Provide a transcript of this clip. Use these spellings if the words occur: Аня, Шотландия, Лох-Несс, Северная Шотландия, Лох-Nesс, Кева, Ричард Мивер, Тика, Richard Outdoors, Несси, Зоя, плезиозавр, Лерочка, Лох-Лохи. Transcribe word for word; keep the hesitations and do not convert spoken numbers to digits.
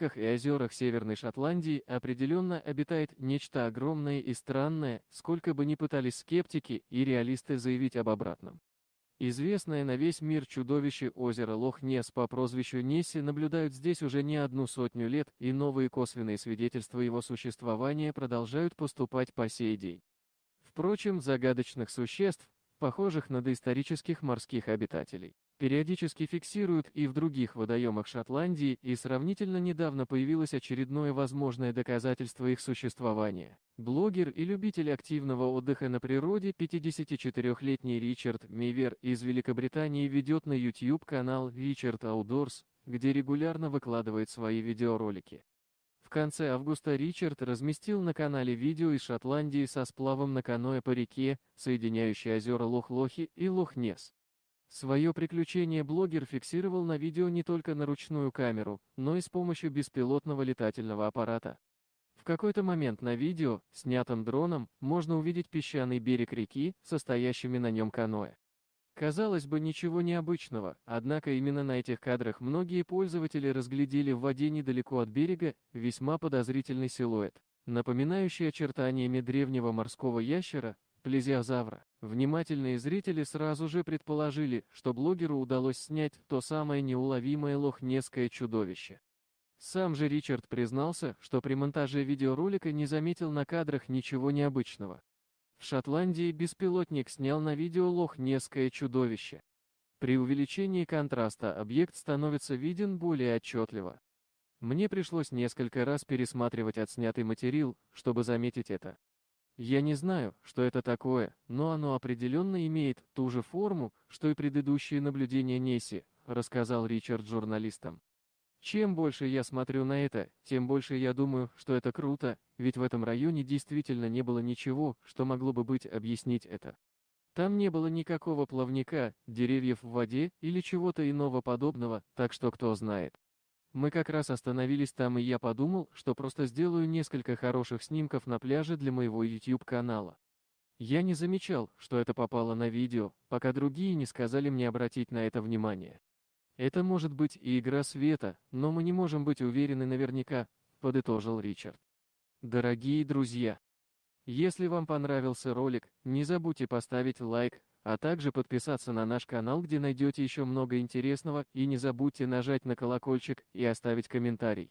реках и озерах Северной Шотландии определенно обитает нечто огромное и странное, сколько бы ни пытались скептики и реалисты заявить об обратном. Известное на весь мир чудовище озера Лох-Несс по прозвищу Несси наблюдают здесь уже не одну сотню лет, и новые косвенные свидетельства его существования продолжают поступать по сей день. Впрочем, загадочных существ, похожих на доисторических морских обитателей, периодически фиксируют и в других водоемах Шотландии, и сравнительно недавно появилось очередное возможное доказательство их существования. Блогер и любитель активного отдыха на природе пятидесятичетырёхлетний Ричард Мивер из Великобритании ведет на YouTube-канал Richard Outdoors, где регулярно выкладывает свои видеоролики. В конце августа Ричард разместил на канале видео из Шотландии со сплавом на каноэ по реке, соединяющей озера Лох-Лохи и Лох-Несс. Свое приключение блогер фиксировал на видео не только на ручную камеру, но и с помощью беспилотного летательного аппарата. В какой-то момент на видео, снятом дроном, можно увидеть песчаный берег реки, состоящими на нем каноэ. Казалось бы, ничего необычного, однако именно на этих кадрах многие пользователи разглядели в воде недалеко от берега весьма подозрительный силуэт, напоминающий очертаниями древнего морского ящера, плезиозавра. Внимательные зрители сразу же предположили, что блогеру удалось снять то самое неуловимое лох-несское чудовище. Сам же Ричард признался, что при монтаже видеоролика не заметил на кадрах ничего необычного. В Шотландии беспилотник снял на видео лох-несское чудовище. При увеличении контраста объект становится виден более отчетливо. Мне пришлось несколько раз пересматривать отснятый материал, чтобы заметить это. Я не знаю, что это такое, но оно определенно имеет ту же форму, что и предыдущие наблюдения Несси, рассказал Ричард журналистам. Чем больше я смотрю на это, тем больше я думаю, что это круто, ведь в этом районе действительно не было ничего, что могло бы быть объяснить это. Там не было никакого плавника, деревьев в воде или чего-то иного подобного, так что кто знает. Мы как раз остановились там, и я подумал, что просто сделаю несколько хороших снимков на пляже для моего YouTube-канала. Я не замечал, что это попало на видео, пока другие не сказали мне обратить на это внимание. Это может быть и игра света, но мы не можем быть уверены наверняка, подытожил Ричард. Дорогие друзья, если вам понравился ролик, не забудьте поставить лайк, а также подписаться на наш канал, где найдете еще много интересного, и не забудьте нажать на колокольчик и оставить комментарий.